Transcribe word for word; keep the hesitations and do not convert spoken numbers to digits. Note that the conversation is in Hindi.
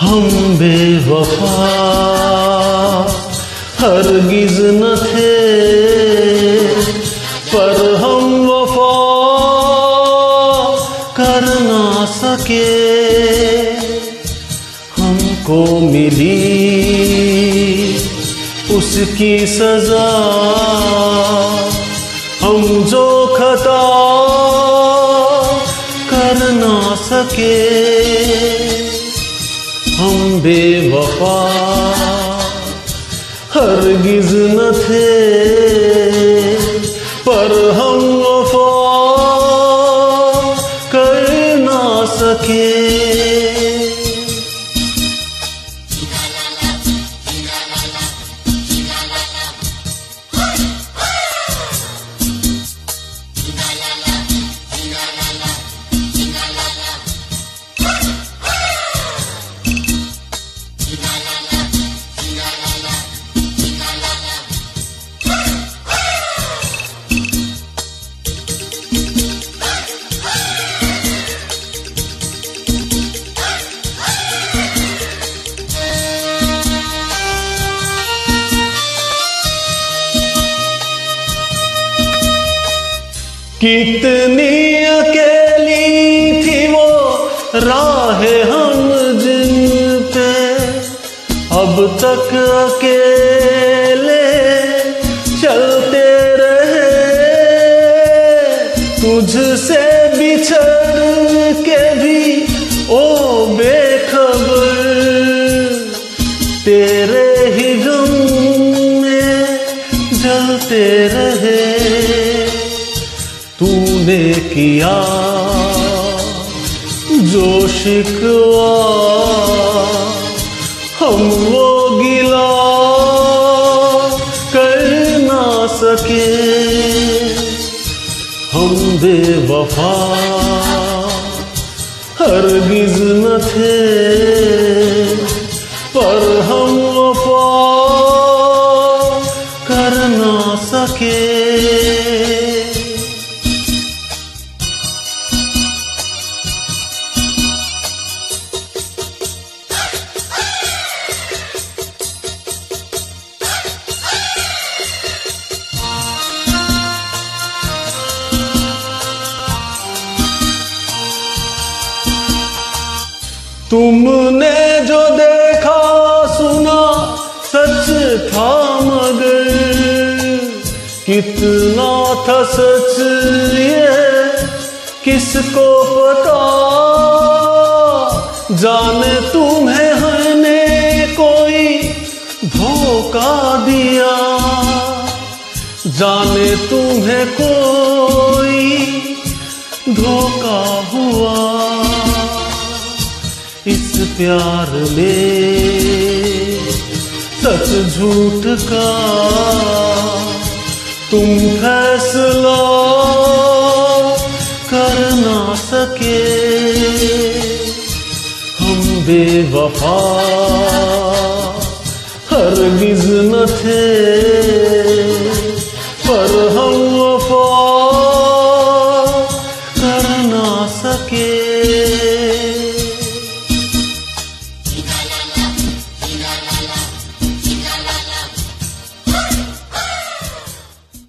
हम बेवफा हरगिज़ न थे, पर हम वफा कर ना सके। हमको मिली उसकी सज़ा, हम जो खता कर ना सके। हम बेवफा हरगिज़ न थे, पर हम वफा कर ना सके। कितनी अकेली थी वो राह हम जिन पे, अब तक अकेले चलते रहे। तुझसे बिछड़ के भी ओ बेखबर, तेरे ही गम में जलते रहे। तूने किया जो शिकवा, हम वो गिला कर ना सके। हम बेवफा हरगिज़ न थे, पर हम वफा कर ना सके। तुमने जो देखा सुना सच था, मगर कितना था सच ये किसको पता। जाने तुम्हें हमने कोई धोखा दिया, जाने तुम्हें कोई धोखा हुआ। इस प्यार में सच झूठ का तुम फैसला कर ना सके। हम बेवफा हरगिज़ न थे, पर